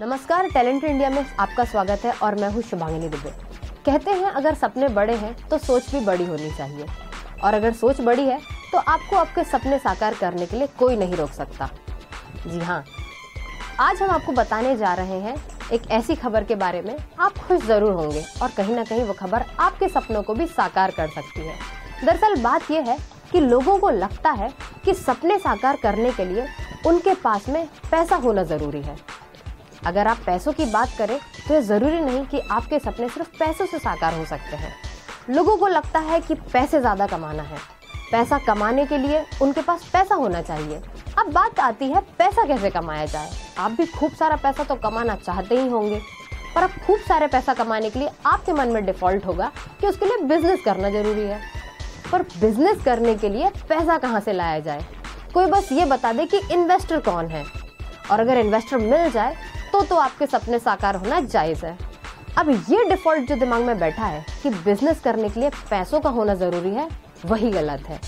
नमस्कार, talented India में आपका स्वागत है और मैं हूँ शिवांगीली दुबे। कहते हैं अगर सपने बड़े हैं तो सोच भी बड़ी होनी चाहिए, और अगर सोच बड़ी है तो आपको आपके सपने साकार करने के लिए कोई नहीं रोक सकता। जी हाँ, आज हम आपको बताने जा रहे हैं एक ऐसी खबर के बारे में आप खुश ज़रूर होंगे और कहीं ना कहीं वो खबर आपके सपनों को भी साकार कर सकती है। दरअसल बात यह है कि लोगों को लगता है कि सपने साकार करने के लिए उनके पास में पैसा होना ज़रूरी है। अगर आप पैसों की बात करें तो ये ज़रूरी नहीं कि आपके सपने सिर्फ पैसों से साकार हो सकते हैं। लोगों को लगता है कि पैसे ज़्यादा कमाना है, पैसा कमाने के लिए उनके पास पैसा होना चाहिए। अब बात आती है पैसा कैसे कमाया जाए। आप भी खूब सारा पैसा तो कमाना चाहते ही होंगे, पर अब खूब सारे पैसा कमाने के लिए आपके मन में डिफ़ॉल्ट होगा कि उसके लिए बिजनेस करना ज़रूरी है। पर बिजनेस करने के लिए पैसा कहाँ से लाया जाए? कोई बस ये बता दे कि इन्वेस्टर कौन है, और अगर इन्वेस्टर मिल जाए तो आपके सपने साकार होना जायज़ है। अब ये डिफ़ॉल्ट जो दिमाग में बैठा है कि बिजनेस करने के लिए पैसों का होना ज़रूरी है, वही गलत है।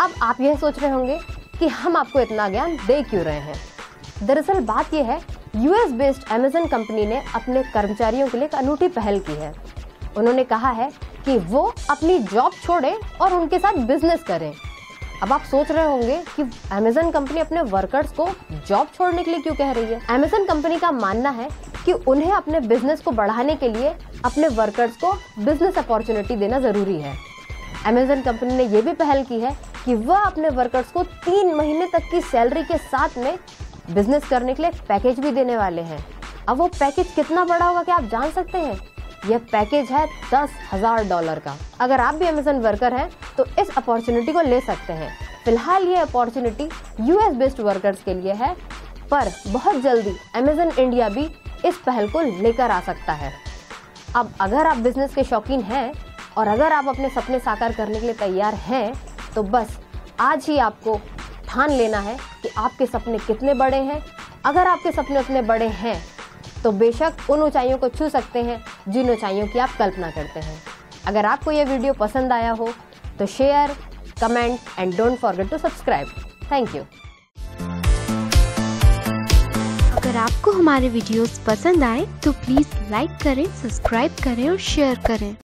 अब आप यह सोच रहे होंगे कि हम आपको इतना ज्ञान दे क्यों रहे हैं। दरअसल बात यह है, यूएस बेस्ड अमेज़न कंपनी ने अपने कर्मचारियों के लिए एक अनूठी पहल की है। उन्होंने कहा है कि वो अपनी जॉब छोड़ें और उनके साथ बिजनेस करें। अब आप सोच रहे होंगे कि अमेज़न कंपनी अपने वर्कर्स को जॉब छोड़ने के लिए क्यों कह रही है। अमेज़न कंपनी का मानना है कि उन्हें अपने बिजनेस को बढ़ाने के लिए अपने वर्कर्स को बिजनेस अपॉर्चुनिटी देना ज़रूरी है। अमेज़न कंपनी ने यह भी पहल की है कि वह अपने वर्कर्स को 3 महीने तक की सैलरी के साथ में बिजनेस करने के लिए पैकेज भी देने वाले हैं। अब वो पैकेज कितना बड़ा होगा क्या आप जान सकते हैं? यह पैकेज है $10,000 का। अगर आप भी अमेज़न वर्कर हैं तो इस अपॉर्चुनिटी को ले सकते हैं। फिलहाल ये अपॉर्चुनिटी यूएस बेस्ड वर्कर्स के लिए है, पर बहुत जल्दी अमेज़न इंडिया भी इस पहल को लेकर आ सकता है। अब अगर आप बिजनेस के शौकीन हैं और अगर आप अपने सपने साकार करने के लिए तैयार हैं तो बस आज ही आपको ठान लेना है कि आपके सपने कितने बड़े हैं। अगर आपके सपने उतने बड़े हैं तो बेशक उन ऊंचाइयों को छू सकते हैं जिन ऊंचाइयों की आप कल्पना करते हैं। अगर आपको यह वीडियो पसंद आया हो तो share, comment and don't forget to subscribe. Thank you. अगर आपको हमारे वीडियोस पसंद आए तो प्लीज़ लाइक करें, सब्सक्राइब करें और शेयर करें।